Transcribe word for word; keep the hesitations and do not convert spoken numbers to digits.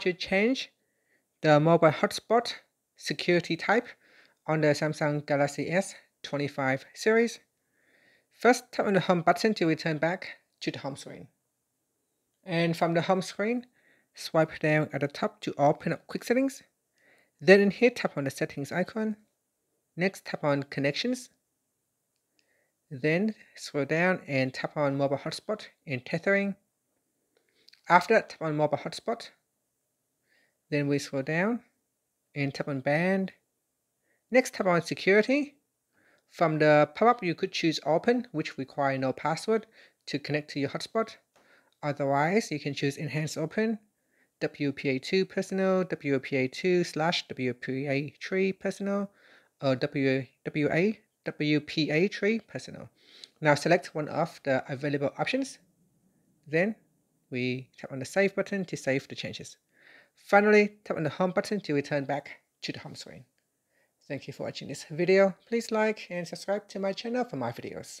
to change the mobile hotspot security type on the Samsung Galaxy S twenty-five series. First, tap on the home button to return back to the home screen. And from the home screen, swipe down at the top to open up Quick Settings. Then in here, tap on the settings icon. Next, tap on Connections. Then scroll down and tap on Mobile Hotspot and Tethering. After that, tap on Mobile Hotspot. Then we scroll down and tap on Band. Next, tap on Security. From the pop-up, you could choose Open, which requires no password to connect to your hotspot. Otherwise, you can choose Enhance Open, W P A two Personal, W P A two slash W P A three Personal, or W P A three Personal. Now select one of the available options. Then we tap on the Save button to save the changes. Finally, tap on the Home button to return back to the home screen. Thank you for watching this video. Please like and subscribe to my channel for my videos.